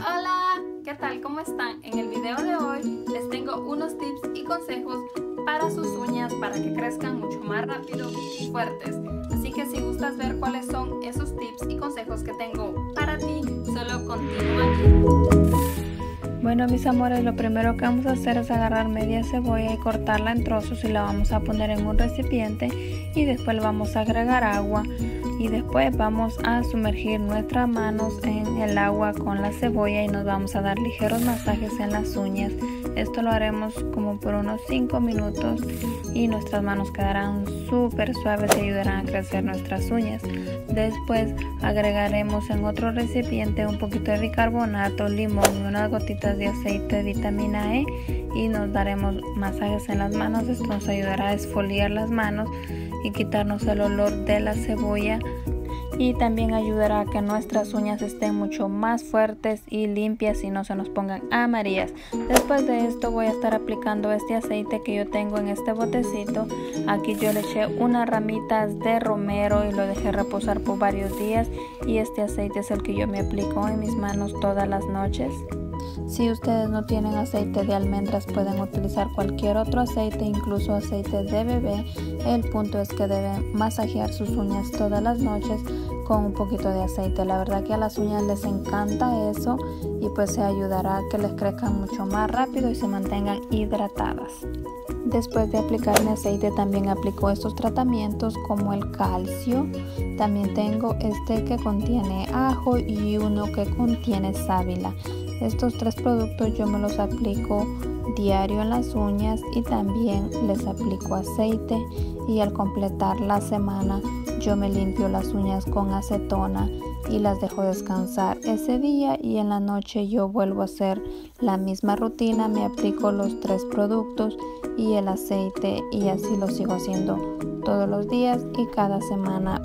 Hola, ¿qué tal? ¿Cómo están? En el video de hoy les tengo unos tips y consejos para sus uñas para que crezcan mucho más rápido y fuertes. Así que si gustas ver cuáles son esos tips y consejos que tengo para ti, solo continúa aquí. Bueno, mis amores, lo primero que vamos a hacer es agarrar media cebolla y cortarla en trozos y la vamos a poner en un recipiente y después le vamos a agregar agua y después vamos a sumergir nuestras manos en el agua con la cebolla y nos vamos a dar ligeros masajes en las uñas. Esto lo haremos como por unos 5 minutos y nuestras manos quedarán súper suaves y ayudarán a crecer nuestras uñas. Después agregaremos en otro recipiente un poquito de bicarbonato, limón y unas gotitas de aceite de vitamina E y nos daremos masajes en las manos. Esto nos ayudará a exfoliar las manos y quitarnos el olor de la cebolla y también ayudará a que nuestras uñas estén mucho más fuertes y limpias y no se nos pongan amarillas. Después de esto voy a estar aplicando este aceite que yo tengo en este botecito. Aquí yo le eché unas ramitas de romero y lo dejé reposar por varios días y este aceite es el que yo me aplico en mis manos todas las noches. Si ustedes no tienen aceite de almendras pueden utilizar cualquier otro aceite, incluso aceite de bebé. El punto es que deben masajear sus uñas todas las noches con un poquito de aceite. La verdad que a las uñas les encanta eso y pues se ayudará a que les crezcan mucho más rápido y se mantengan hidratadas. Después de aplicar mi aceite también aplico estos tratamientos como el calcio. También tengo este que contiene ajo y uno que contiene sábila. Estos tres productos yo me los aplico diario en las uñas y también les aplico aceite y al completar la semana yo me limpio las uñas con acetona y las dejo descansar ese día y en la noche yo vuelvo a hacer la misma rutina, me aplico los tres productos y el aceite y así lo sigo haciendo todos los días y cada semana.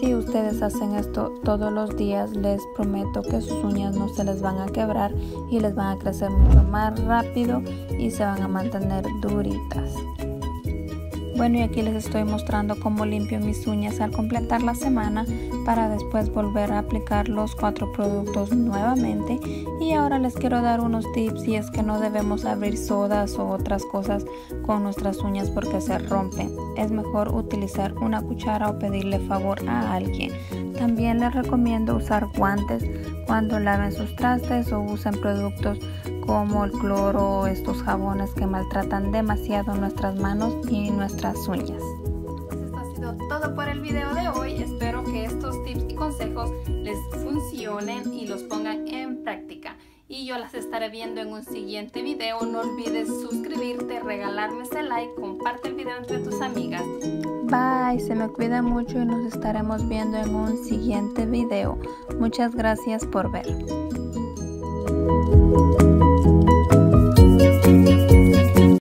Si ustedes hacen esto todos los días les prometo que sus uñas no se les van a quebrar y les van a crecer mucho más rápido y se van a mantener duritas. Bueno, y aquí les estoy mostrando cómo limpio mis uñas al completar la semana para después volver a aplicar los cuatro productos nuevamente. Y ahora les quiero dar unos tips y es que no debemos abrir sodas o otras cosas con nuestras uñas porque se rompen. Es mejor utilizar una cuchara o pedirle favor a alguien. También les recomiendo usar guantes cuando laven sus trastes o usen productos como el cloro o estos jabones que maltratan demasiado nuestras manos y nuestras uñas. Pues esto ha sido todo por el video de hoy. Espero que estos tips y consejos les funcionen y los pongan en práctica. Y yo las estaré viendo en un siguiente video. No olvides suscribirte, regalarme ese like, comparte el video entre tus amigas. Bye, se me cuida mucho y nos estaremos viendo en un siguiente video. Muchas gracias por ver.